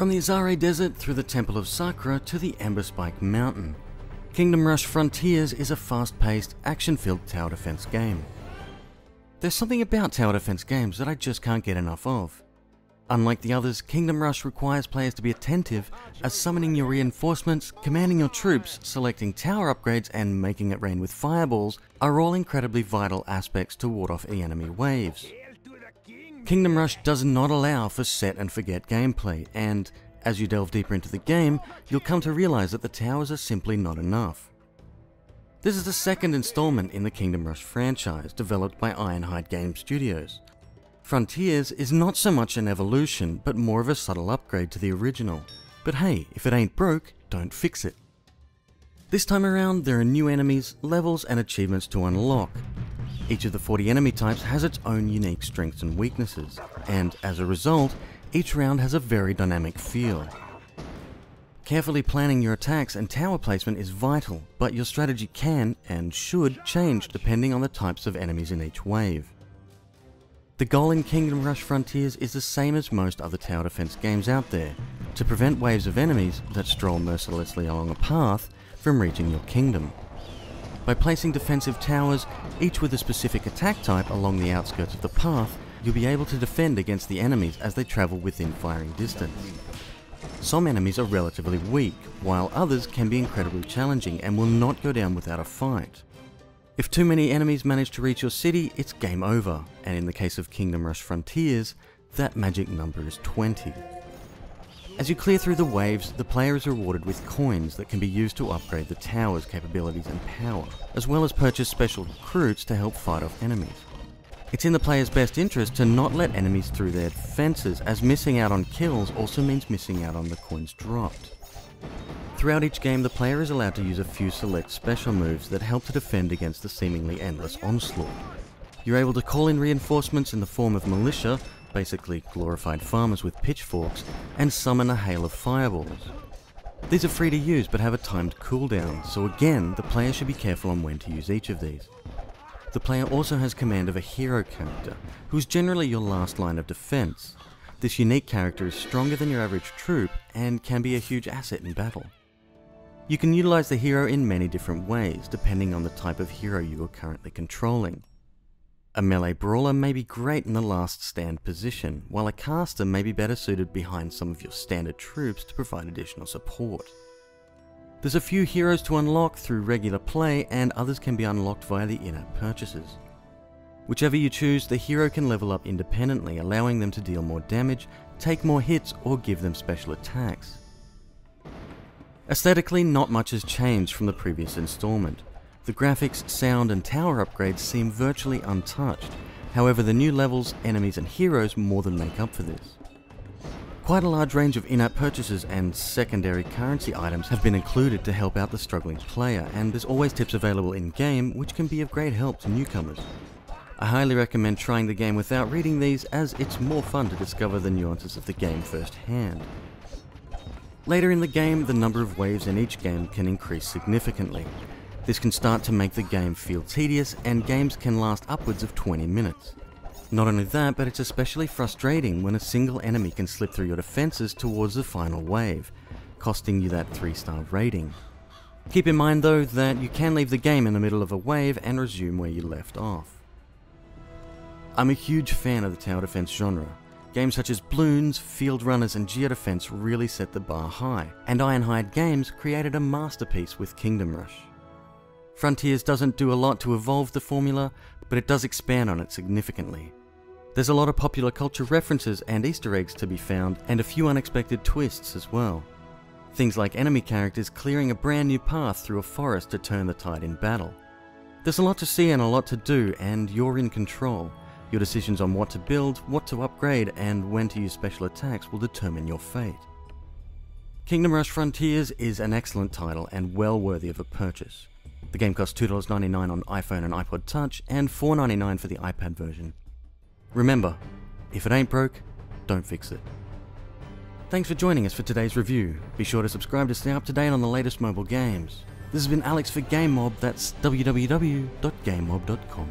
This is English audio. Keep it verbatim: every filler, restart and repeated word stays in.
From the Azare Desert through the Temple of Sacra to the Amberspike Mountain, Kingdom Rush Frontiers is a fast-paced, action-filled tower defense game. There's something about tower defense games that I just can't get enough of. Unlike the others, Kingdom Rush requires players to be attentive as summoning your reinforcements, commanding your troops, selecting tower upgrades and making it rain with fireballs are all incredibly vital aspects to ward off enemy waves. Kingdom Rush does not allow for set and forget gameplay, and as you delve deeper into the game, you'll come to realize that the towers are simply not enough. This is the second installment in the Kingdom Rush franchise, developed by Ironhide Game Studios. Frontiers is not so much an evolution, but more of a subtle upgrade to the original. But hey, if it ain't broke, don't fix it. This time around, there are new enemies, levels, and achievements to unlock. Each of the forty enemy types has its own unique strengths and weaknesses, and as a result, each round has a very dynamic feel. Carefully planning your attacks and tower placement is vital, but your strategy can, and should, change depending on the types of enemies in each wave. The goal in Kingdom Rush Frontiers is the same as most other tower defense games out there, to prevent waves of enemies that stroll mercilessly along a path from reaching your kingdom. By placing defensive towers, each with a specific attack type along the outskirts of the path, you'll be able to defend against the enemies as they travel within firing distance. Some enemies are relatively weak, while others can be incredibly challenging and will not go down without a fight. If too many enemies manage to reach your city, it's game over, and in the case of Kingdom Rush Frontiers, that magic number is twenty. As you clear through the waves, the player is rewarded with coins that can be used to upgrade the tower's capabilities and power, as well as purchase special recruits to help fight off enemies. It's in the player's best interest to not let enemies through their fences, as missing out on kills also means missing out on the coins dropped. Throughout each game, the player is allowed to use a few select special moves that help to defend against the seemingly endless onslaught. You're able to call in reinforcements in the form of militia, basically glorified farmers with pitchforks, and summon a hail of fireballs. These are free to use but have a timed cooldown, so again, the player should be careful on when to use each of these. The player also has command of a hero character, who's generally your last line of defense. This unique character is stronger than your average troop and can be a huge asset in battle. You can utilize the hero in many different ways, depending on the type of hero you are currently controlling. A melee brawler may be great in the last stand position, while a caster may be better suited behind some of your standard troops to provide additional support. There's a few heroes to unlock through regular play, and others can be unlocked via the in-app purchases. Whichever you choose, the hero can level up independently, allowing them to deal more damage, take more hits, or give them special attacks. Aesthetically, not much has changed from the previous installment. The graphics, sound and tower upgrades seem virtually untouched, however the new levels, enemies and heroes more than make up for this. Quite a large range of in-app purchases and secondary currency items have been included to help out the struggling player, and there's always tips available in-game which can be of great help to newcomers. I highly recommend trying the game without reading these, as it's more fun to discover the nuances of the game firsthand. Later in the game, the number of waves in each game can increase significantly. This can start to make the game feel tedious, and games can last upwards of twenty minutes. Not only that, but it's especially frustrating when a single enemy can slip through your defenses towards the final wave, costing you that three star rating. Keep in mind though that you can leave the game in the middle of a wave and resume where you left off. I'm a huge fan of the tower defense genre. Games such as Bloons, Field Runners and Geodefence really set the bar high, and Ironhide Games created a masterpiece with Kingdom Rush. Frontiers doesn't do a lot to evolve the formula, but it does expand on it significantly. There's a lot of popular culture references and Easter eggs to be found, and a few unexpected twists as well. Things like enemy characters clearing a brand new path through a forest to turn the tide in battle. There's a lot to see and a lot to do, and you're in control. Your decisions on what to build, what to upgrade, and when to use special attacks will determine your fate. Kingdom Rush Frontiers is an excellent title and well worthy of a purchase. The game costs two dollars ninety-nine on iPhone and iPod touch, and four dollars ninety-nine for the iPad version. Remember, if it ain't broke, don't fix it. Thanks for joining us for today's review. Be sure to subscribe to stay up to date on the latest mobile games. This has been Alex for Game Mob, that's w w w dot game mob dot com.